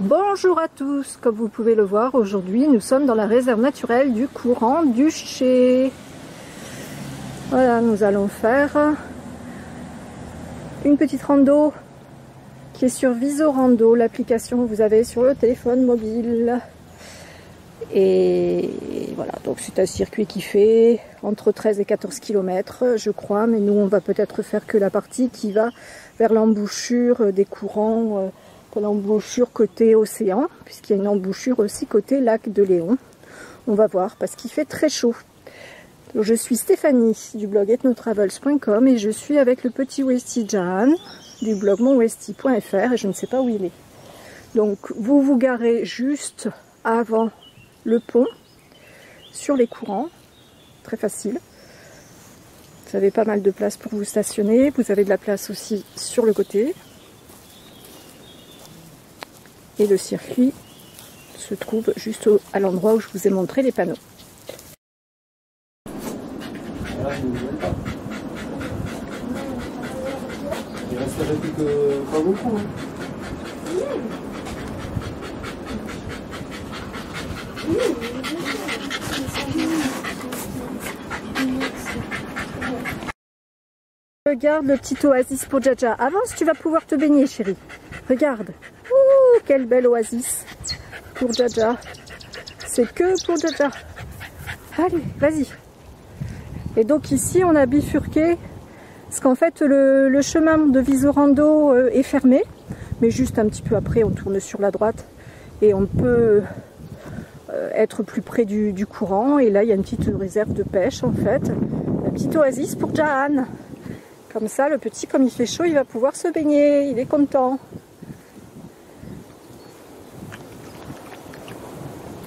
Bonjour à tous, comme vous pouvez le voir, aujourd'hui nous sommes dans la réserve naturelle du Courant d'Huchet. Voilà, nous allons faire une petite rando qui est sur Visorando, l'application que vous avez sur le téléphone mobile. Et voilà, donc c'est un circuit qui fait entre 13 et 14 km, je crois, mais nous on va peut-être faire que la partie qui va vers l'embouchure des courants, l'embouchure côté océan, puisqu'il y a une embouchure aussi côté lac de Léon. On va voir, parce qu'il fait très chaud. Je suis Stéphanie du blog ethnotravels.com et je suis avec le petit Westy Jan du blog monwesty.fr et je ne sais pas où il est. Donc vous vous garez juste avant le pont sur les courants, très facile. Vous avez pas mal de place pour vous stationner, vous avez de la place aussi sur le côté. Et le circuit se trouve juste à l'endroit où je vous ai montré les panneaux. Il resterait plus que pas beaucoup. Regarde le petit oasis pour Jaja. Avance, tu vas pouvoir te baigner, chérie. Regarde. Quelle belle oasis pour Jaja. C'est que pour Jaja. Allez, vas-y. Et donc ici, on a bifurqué. Parce qu'en fait, le chemin de Visorando est fermé. Mais juste un petit peu après, on tourne sur la droite. Et on peut être plus près du courant. Et là, il y a une petite réserve de pêche, en fait. La petite oasis pour Jahan. Comme ça, le petit, comme il fait chaud, il va pouvoir se baigner. Il est content.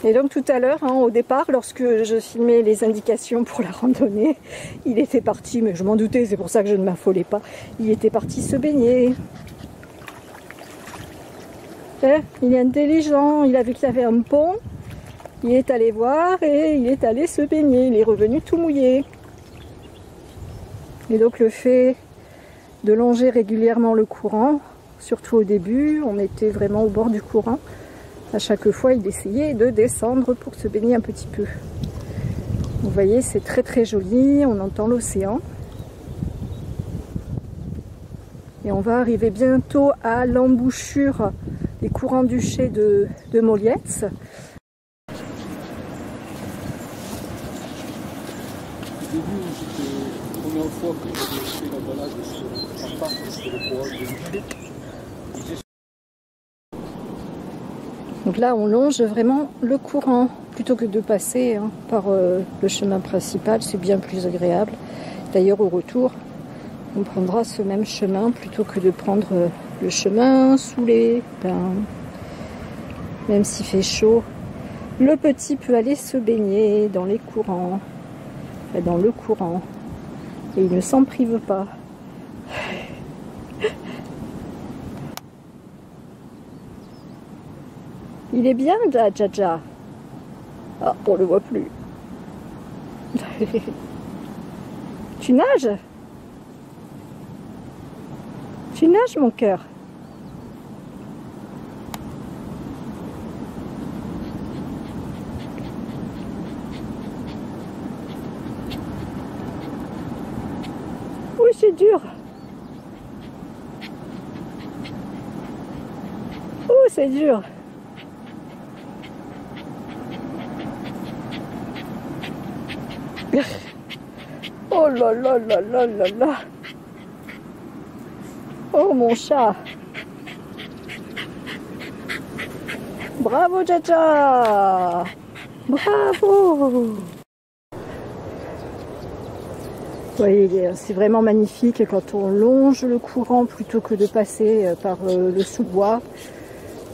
Et donc tout à l'heure, hein, au départ, lorsque je filmais les indications pour la randonnée, il était parti, mais je m'en doutais, c'est pour ça que je ne m'affolais pas, il était parti se baigner. Eh, il est intelligent, il a vu qu'il y avait un pont, il est allé voir et il est allé se baigner, il est revenu tout mouillé. Et donc le fait de longer régulièrement le courant, surtout au début, on était vraiment au bord du courant. À chaque fois, il essayait de descendre pour se baigner un petit peu. Vous voyez, c'est très très joli, on entend l'océan. Et on va arriver bientôt à l'embouchure des courants d'Huchet de Moliets. Au début, c'était la première fois que j'avais fait la balade sur un parc, c'était le courant d'Huchet. Donc là, on longe vraiment le courant, plutôt que de passer hein, par le chemin principal, c'est bien plus agréable. D'ailleurs, au retour, on prendra ce même chemin, plutôt que de prendre le chemin sous les pins. Même s'il fait chaud, le petit peut aller se baigner dans les courants, dans le courant, et il ne s'en prive pas. Il est bien, Jaja. Ah, on le voit plus. Tu nages? Tu nages, mon cœur? Oui, c'est dur. Oh, c'est dur. Oh là là là là là là. Oh mon chat. Bravo Jaja. Bravo. Oui, c'est vraiment magnifique quand on longe le courant plutôt que de passer par le sous-bois.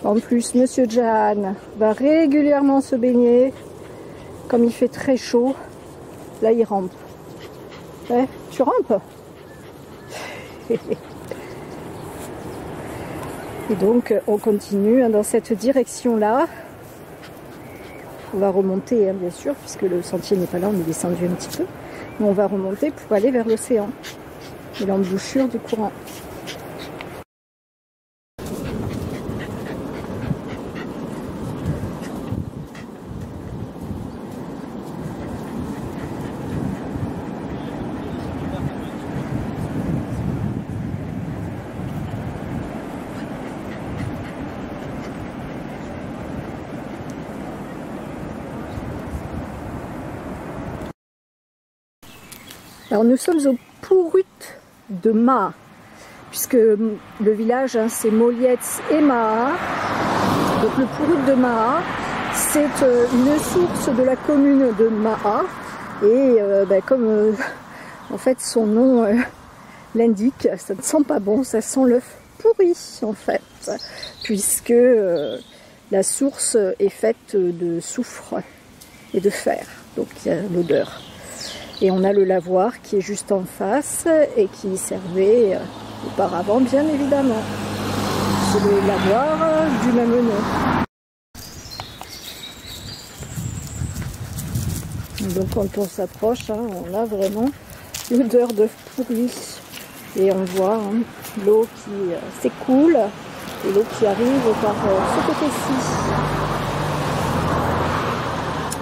En plus, Monsieur Jan va régulièrement se baigner. Comme il fait très chaud, là il rampe. Ouais, tu rampes. Et donc on continue dans cette direction là. On va remonter hein, bien sûr, puisque le sentier n'est pas là, on est descendu un petit peu. Mais on va remonter pour aller vers l'océan. et l'embouchure du courant. Alors nous sommes au Pouyrout de Maa, puisque le village c'est Moliets et Maa. Donc le Pouyrout de Maa, c'est une source de la commune de Maa. Et comme en fait son nom l'indique, ça ne sent pas bon, ça sent l'œuf pourri en fait, puisque la source est faite de soufre et de fer, donc il y a l'odeur. Et on a le lavoir qui est juste en face et qui servait auparavant, bien évidemment. C'est le lavoir du même nom. Donc quand on s'approche, hein, on a vraiment l'odeur d'œuf pourri. Et on voit l'eau qui s'écoule et l'eau qui arrive par ce côté-ci.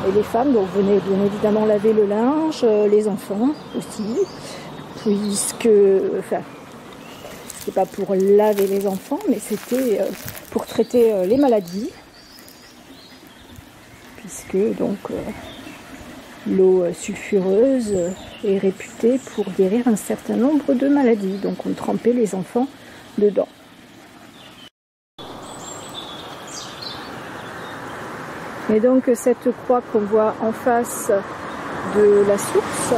Et les femmes, donc, venaient bien évidemment laver le linge, les enfants aussi, puisque, enfin, c'était pas pour laver les enfants, mais c'était pour traiter les maladies, puisque donc l'eau sulfureuse est réputée pour guérir un certain nombre de maladies, donc on trempait les enfants dedans. Et donc cette croix qu'on voit en face de la source,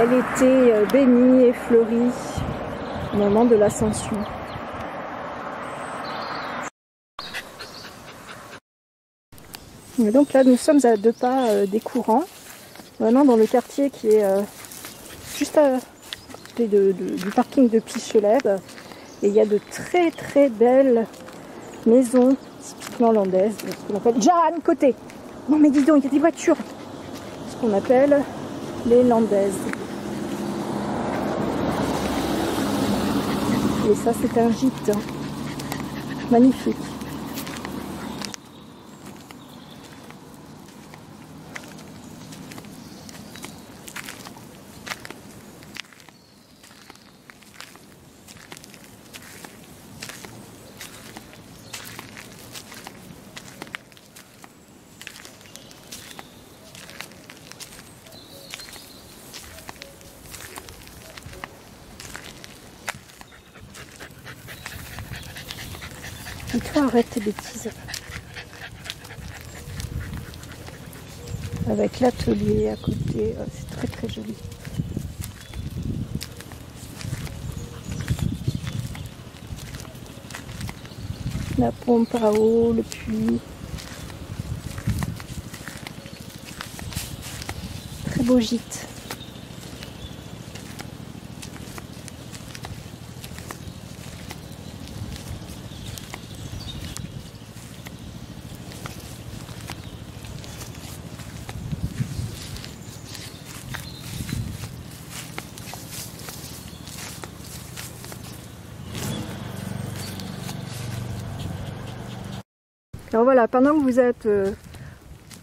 elle était bénie et fleurie au moment de l'ascension. Et donc là nous sommes à deux pas des courants, vraiment dans le quartier qui est juste à côté du parking de Pichelèbe. Et il y a de très belles maisons typiquement landaise, ce qu'on appelle Jeanne Côté. Non mais dis donc, il y a des voitures. Ce qu'on appelle les landaises. Et ça c'est un gîte. Magnifique. Et toi, arrête tes bêtises. Avec l'atelier à côté, c'est très joli. La pompe à eau, le puits. Très beau gîte. Alors voilà, pendant que vous êtes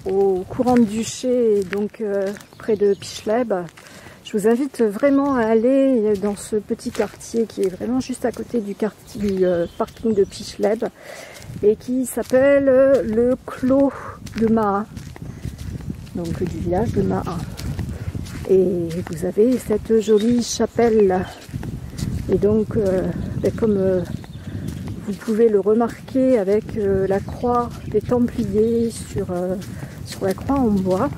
au courant d'Huchet, donc près de Pichelèbe, je vous invite vraiment à aller dans ce petit quartier qui est vraiment juste à côté du parking de Pichelèbe et qui s'appelle le Clos de Maa, donc du village de Maa. Et vous avez cette jolie chapelle. Et donc, comme... vous pouvez le remarquer avec la croix des Templiers sur la croix en bois.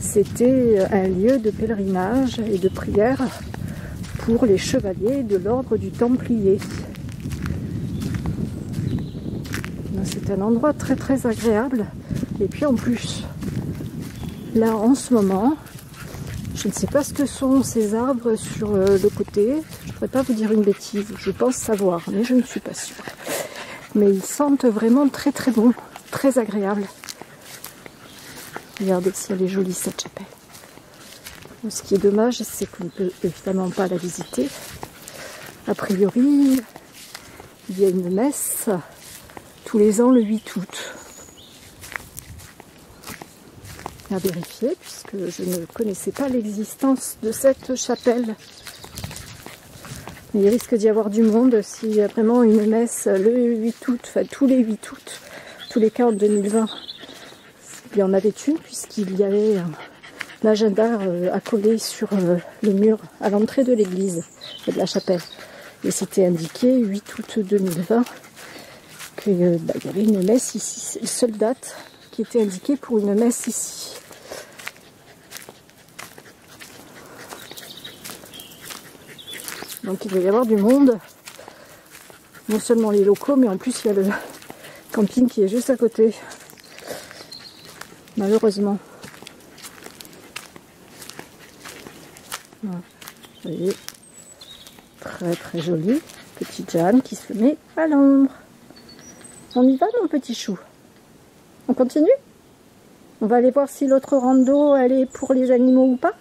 C'était un lieu de pèlerinage et de prière pour les chevaliers de l'ordre du Templier. C'est un endroit très agréable. Et puis en plus, là en ce moment, je ne sais pas ce que sont ces arbres sur le côté. Je ne vais pas vous dire une bêtise, je pense savoir, mais je ne suis pas sûre. Mais ils sentent vraiment très bon, très agréable. Regardez si elle est jolie cette chapelle. Ce qui est dommage, c'est qu'on ne peut évidemment pas la visiter. A priori, il y a une messe tous les ans le 8 août. À vérifier, puisque je ne connaissais pas l'existence de cette chapelle. Il risque d'y avoir du monde s'il y a vraiment une messe le 8 août, enfin tous les 8 août, tous les cas en 2020. Il y en avait une, puisqu'il y avait un agenda accolé sur le mur à l'entrée de l'église et de la chapelle. Et c'était indiqué 8 août 2020 qu'il y avait une messe ici, seule date qui était indiquée pour une messe ici. Donc il va y avoir du monde, non seulement les locaux, mais en plus il y a le camping qui est juste à côté, malheureusement. Voilà. Vous voyez, très très joli, petite Jeanne qui se met à l'ombre. On y va mon petit chou? On continue? On va aller voir si l'autre rando elle est pour les animaux ou pas?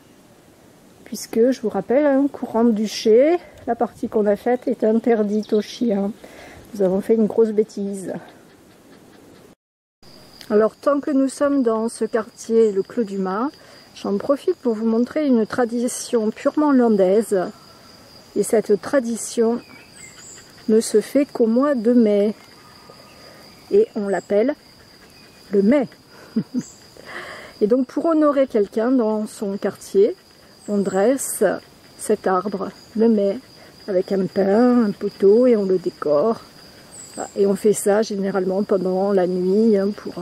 Puisque, je vous rappelle, hein, Courant d'Huchet, la partie qu'on a faite est interdite aux chiens. Nous avons fait une grosse bêtise. Alors, tant que nous sommes dans ce quartier, le Clos de Maa, j'en profite pour vous montrer une tradition purement landaise. Et cette tradition ne se fait qu'au mois de mai. Et on l'appelle le mai. Et donc, pour honorer quelqu'un dans son quartier, on dresse cet arbre le mai avec un pin, un poteau et on le décore. Et on fait ça généralement pendant la nuit pour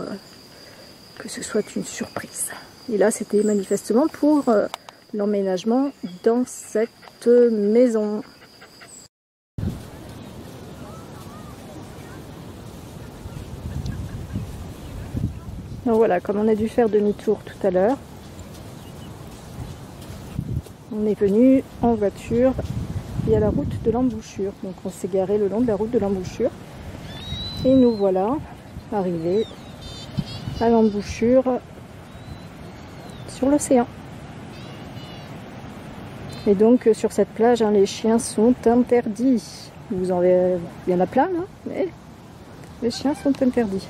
que ce soit une surprise. Et là c'était manifestement pour l'emménagement dans cette maison. Donc voilà, comme on a dû faire demi-tour tout à l'heure, on est venu en voiture via la route de l'embouchure. Donc on s'est garé le long de la route de l'embouchure. Et nous voilà arrivés à l'embouchure sur l'océan. Et donc sur cette plage, hein, les chiens sont interdits. Vous en avez... Il y en a plein, hein, mais les chiens sont interdits.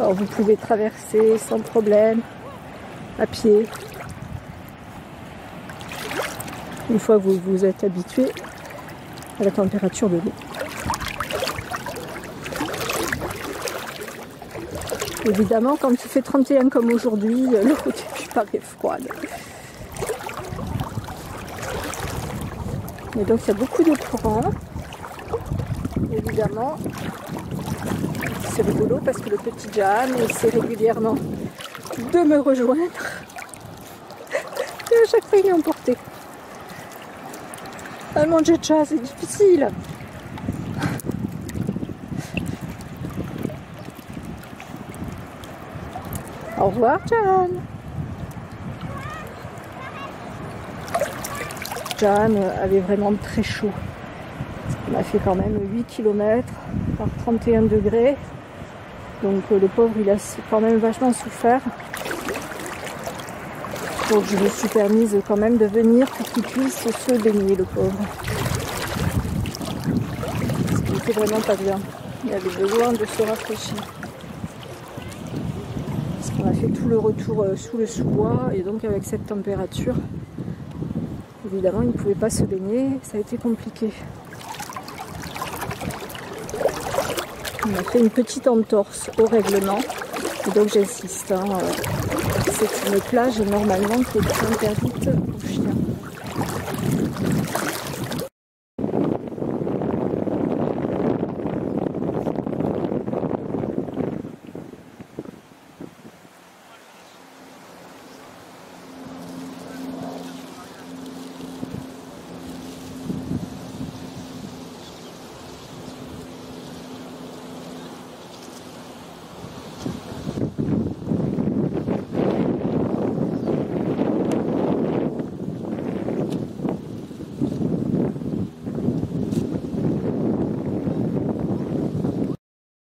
Alors vous pouvez traverser sans problème, à pied. Une fois que vous vous êtes habitué à la température de l'eau. Évidemment, quand il fait 31 comme aujourd'hui, l'eau au début paraît froide. Et donc il y a beaucoup de courant, évidemment. C'est rigolo parce que le petit Jan essaie régulièrement de me rejoindre et à chaque fois il est emporté. Un manger de chat, c'est difficile. Au revoir Jan. Jan avait vraiment très chaud. On a fait quand même 8 km par 31 degrés. Donc le pauvre, il a quand même vachement souffert. Donc je me suis permise quand même de venir pour qu'il puisse se baigner, le pauvre. Il était vraiment pas bien. Il avait besoin de se rafraîchir. Parce qu'on a fait tout le retour sous le sous-bois et donc avec cette température, évidemment, il ne pouvait pas se baigner. Ça a été compliqué. On a fait une petite entorse au règlement, et donc j'insiste, hein, c'est une plage normalement qui est interdite aux